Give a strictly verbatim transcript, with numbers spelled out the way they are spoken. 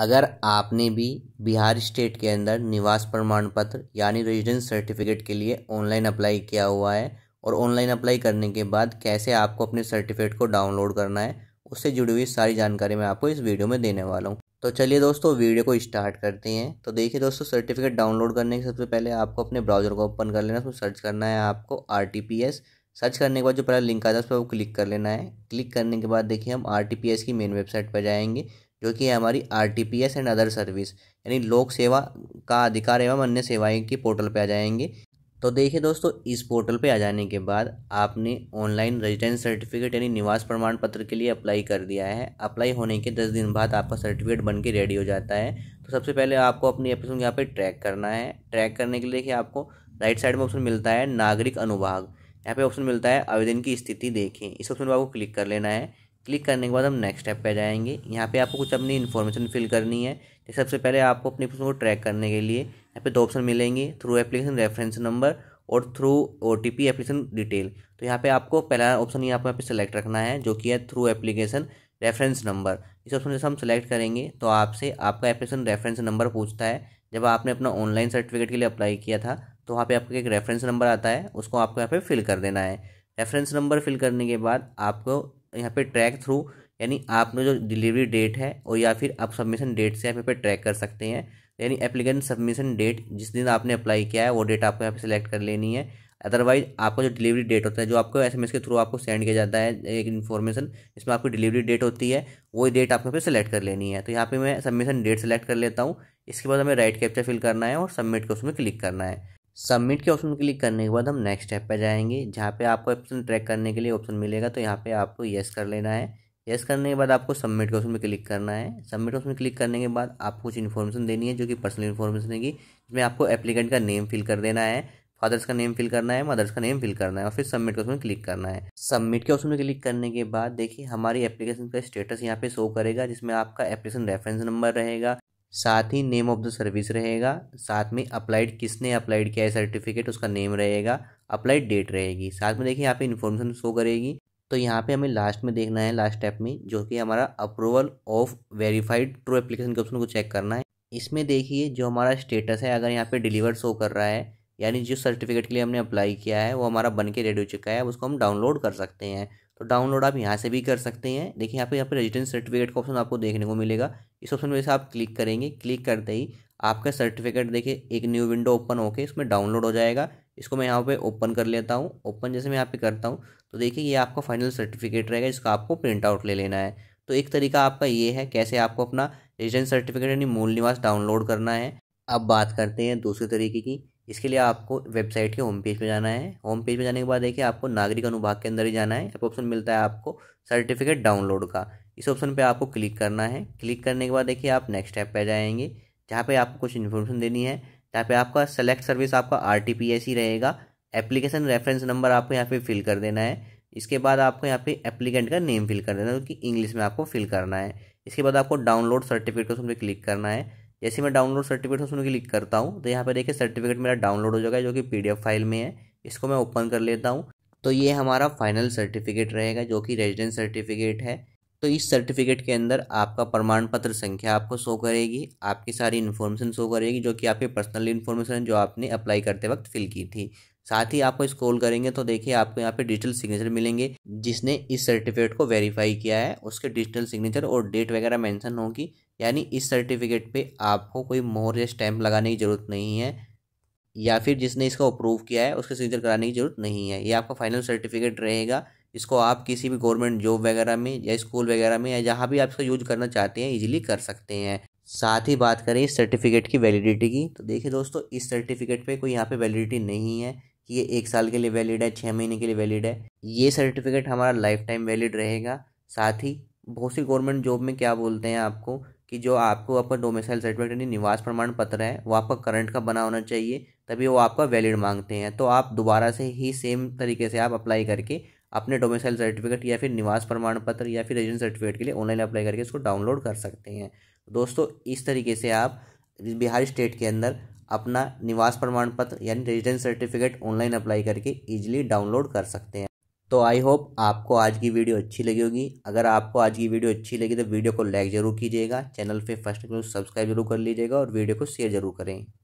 अगर आपने भी बिहार स्टेट के अंदर निवास प्रमाण पत्र यानी रेजिडेंस सर्टिफिकेट के लिए ऑनलाइन अप्लाई किया हुआ है और ऑनलाइन अप्लाई करने के बाद कैसे आपको अपने सर्टिफिकेट को डाउनलोड करना है, उससे जुड़ी हुई सारी जानकारी मैं आपको इस वीडियो में देने वाला हूँ। तो चलिए दोस्तों वीडियो को स्टार्ट करते हैं। तो देखिए दोस्तों, सर्टिफिकेट डाउनलोड करने के सबसे पहले आपको अपने ब्राउजर को ओपन कर लेना, उसमें सर्च करना है आपको R T P S. Search करने के बाद जो पहला लिंक आता है उस पर वो क्लिक कर लेना है। क्लिक करने के बाद देखिए हम आर टी पी एस की मेन वेबसाइट पर जाएंगे, जो कि है हमारी R T P S and other service यानी लोक सेवा का अधिकार एवं अन्य सेवाएं की पोर्टल पे आ जाएंगे। तो देखिए दोस्तों, इस पोर्टल पे आ जाने के बाद आपने ऑनलाइन रेजिडेंस सर्टिफिकेट यानी निवास प्रमाण पत्र के लिए अप्लाई कर दिया है। अप्लाई होने के दस दिन बाद आपका सर्टिफिकेट बन के रेडी हो जाता है। तो सबसे पहले आपको अपनी एप्लीकेशन यहाँ पर ट्रैक करना है। ट्रैक करने के लिए देखिए आपको राइट साइड में ऑप्शन मिलता है नागरिक अनुभाग, यहाँ पर ऑप्शन मिलता है आवेदन की स्थिति देखें। इस ऑप्शन पर आपको क्लिक कर लेना है। क्लिक करने के बाद हम नेक्स्ट स्टेप पे जाएंगे। यहाँ पे आपको कुछ अपनी इन्फॉर्मेशन फिल करनी है। सबसे पहले आपको अपने एप्लीकेशन को ट्रैक करने के लिए यहाँ पे दो ऑप्शन मिलेंगे, थ्रू एप्लीकेशन रेफरेंस नंबर और through O T P application detail. तो यहाँ पे आपको पहला ऑप्शन ही आपको यहाँ पे सेलेक्ट रखना है, जो कि है थ्रू एप्लीकेशन रेफरेंस नंबर। इस ऑप्शन से हम सेलेक्ट करेंगे तो आपसे आपका एप्लीकेशन रेफरेंस नंबर पूछता है। जब आपने अपना ऑनलाइन सर्टिफिकेट के लिए अप्लाई किया था तो वहाँ पर आपका एक रेफरेंस नंबर आता है, उसको आपको यहाँ पर फिल कर देना है। रेफरेंस नंबर फिल करने के बाद आपको यहाँ पे ट्रैक थ्रू यानी आपने जो डिलीवरी डेट है और या फिर आप सबमिशन डेट से आप यहाँ पे ट्रैक कर सकते हैं, यानी एप्लीकेंट सबमिशन डेट जिस दिन आपने अप्लाई किया है वो डेट आपको यहाँ पे सिलेक्ट कर लेनी है। अदरवाइज आपका जो डिलीवरी डेट होता है, जो आपको एस एम एस के थ्रू आपको सेंड किया जाता है एक इन्फॉर्मेशन, इसमें आपकी डिलीवरी डेट होती है, वही डेट आपको यहाँ पे सिलेक्ट कर लेनी है। तो यहाँ पे मैं सबमिशन डेट सेलेक्ट कर लेता हूँ। इसके बाद हमें राइट कैप्चा फिल करना है और सबमिट के उसमें क्लिक करना है। सबमिट के ऑप्शन में क्लिक करने के बाद हम नेक्स्ट स्टेप पे जाएंगे, जहाँ पे आपको ऑप्शन ट्रैक करने के लिए ऑप्शन मिलेगा। तो यहाँ पे आपको येस कर लेना है। येस करने के बाद आपको सबमिट के ऑप्शन में क्लिक करना है। सबमिट ऑप्शन में क्लिक करने के बाद आपको कुछ इन्फॉर्मेशन देनी है, जो कि पर्सनल इन्फॉर्मेशन है, कि जिसमें आपको एप्लीकेंट का नेम फिल कर देना है, फादर्स का नेम फिल करना है, मदर्स का नेम फिल करना है और फिर सबमिट के ऑप्शन में क्लिक करना है। सबमिट के ऑप्शन में क्लिक करने के बाद देखिए हमारी एप्लीकेशन का स्टेटस यहाँ पे शो करेगा, जिसमें आपका एप्लीकेशन रेफरेंस नंबर रहेगा, साथ ही नेम ऑफ़ द सर्विस रहेगा, साथ में अप्लाइड किसने अप्लाइड किया है सर्टिफिकेट उसका नेम रहेगा, अप्लाइड डेट रहेगी, साथ में देखिए यहाँ पे इन्फॉर्मेशन शो करेगी। तो यहाँ पे हमें लास्ट में देखना है, लास्ट स्टेप में, जो कि हमारा approval of verified through application के ऑप्शन को चेक करना है। इसमें देखिए जो हमारा स्टेटस है, अगर यहाँ पर डिलीवर शो कर रहा है यानी जो सर्टिफिकेट के लिए हमने अप्लाई किया है वो हमारा बन के रेडी हो चुका है, उसको हम डाउनलोड कर सकते हैं। तो डाउनलोड आप यहाँ से भी कर सकते हैं। देखिए यहाँ पे यहाँ पे रेजिडेंस सर्टिफिकेट का ऑप्शन आपको देखने को मिलेगा। इस ऑप्शन में जैसे आप क्लिक करेंगे, क्लिक करते ही आपका सर्टिफिकेट देखिए एक न्यू विंडो ओपन होके इसमें डाउनलोड हो जाएगा। इसको मैं यहाँ पे ओपन कर लेता हूँ। ओपन जैसे मैं यहाँ पे करता हूँ तो देखिए ये आपका फाइनल सर्टिफिकेट रहेगा, जिसका आपको प्रिंट आउट ले लेना है। तो एक तरीका आपका ये है कैसे आपको अपना रेजिडेंस सर्टिफिकेट यानी मूल निवास डाउनलोड करना है। अब बात करते हैं दूसरे तरीके की। इसके लिए आपको वेबसाइट के होम पेज पे जाना है। होम पेज पे जाने के बाद देखिए आपको नागरिक अनुभाग के अंदर ही जाना है। एक ऑप्शन मिलता है आपको सर्टिफिकेट डाउनलोड का, इस ऑप्शन पे आपको क्लिक करना है। क्लिक करने के बाद देखिए आप नेक्स्ट स्टेप पे जाएंगे, जहाँ पे आपको कुछ इन्फॉर्मेशन देनी है। जहाँ पे आपका सेलेक्ट सर्विस आपका आर टी पी एस ही रहेगा, एप्लीकेशन रेफरेंस नंबर आपको यहाँ पे फिल कर देना है। इसके बाद आपको यहाँ पे एप्लीकेंट का नेम फिल कर देना है, जो कि इंग्लिश में आपको फिल करना है। इसके बाद आपको डाउनलोड सर्टिफिकेट ऑप्शन पे क्लिक करना है। जैसे मैं डाउनलोड सर्टिफिकेट उसमें क्लिक करता हूँ तो यहाँ पे देखिए सर्टिफिकेट मेरा डाउनलोड हो जाएगा, जो कि पीडीएफ फाइल में है। इसको मैं ओपन कर लेता हूँ। तो ये हमारा फाइनल सर्टिफिकेट रहेगा, जो कि रेजिडेंस सर्टिफिकेट है। तो इस सर्टिफिकेट के अंदर आपका प्रमाण पत्र संख्या आपको शो करेगी, आपकी सारी इन्फॉर्मेशन शो करेगी, जो कि आपकी पर्सनल इन्फॉर्मेशन है जो आपने अप्लाई करते वक्त फिल की थी। साथ ही आपको स्क्रॉल करेंगे तो देखिए आपको यहाँ पे डिजिटल सिग्नेचर मिलेंगे, जिसने इस सर्टिफिकेट को वेरीफाई किया है उसके डिजिटल सिग्नेचर और डेट वगैरह मेंशन होगी। यानी इस सर्टिफिकेट पे आपको कोई मोहर या स्टैंप लगाने की ज़रूरत नहीं है, या फिर जिसने इसका अप्रूव किया है उसके सिग्नेचर कराने की ज़रूरत नहीं है। ये आपका फाइनल सर्टिफिकेट रहेगा। इसको आप किसी भी गवर्नमेंट जॉब वगैरह में या स्कूल वगैरह में या जहाँ भी आप इसका यूज करना चाहते हैं इजीली कर सकते हैं। साथ ही बात करें इस सर्टिफिकेट की वैलिडिटी की, तो देखिए दोस्तों इस सर्टिफिकेट पर कोई यहाँ पर वैलिडिटी नहीं है कि ये एक साल के लिए वैलिड है, छः महीने के लिए वैलिड है। ये सर्टिफिकेट हमारा लाइफ टाइम वैलिड रहेगा। साथ ही बहुत सी गवर्नमेंट जॉब में क्या बोलते हैं आपको कि जो आपको आपका डोमिसाइल सर्टिफिकेट यानी निवास प्रमाण पत्र है वो आपका करंट का बना होना चाहिए, तभी वो आपका वैलिड मांगते हैं। तो आप दोबारा से ही सेम तरीके से आप अप्लाई करके अपने डोमिसाइल सर्टिफिकेट या फिर निवास प्रमाण पत्र या फिर रेजिडेंस सर्टिफिकेट के लिए ऑनलाइन अप्लाई करके इसको डाउनलोड कर सकते हैं। दोस्तों इस तरीके से आप बिहार स्टेट के अंदर अपना निवास प्रमाण पत्र यानी रेजिडेंस सर्टिफिकेट ऑनलाइन अप्लाई करके ईजिली डाउनलोड कर सकते हैं। तो आई होप आपको आज की वीडियो अच्छी लगी होगी। अगर आपको आज की वीडियो अच्छी लगी तो वीडियो को लाइक ज़रूर कीजिएगा, चैनल पे फर्स्ट को सब्सक्राइब जरूर कर लीजिएगा और वीडियो को शेयर जरूर करें।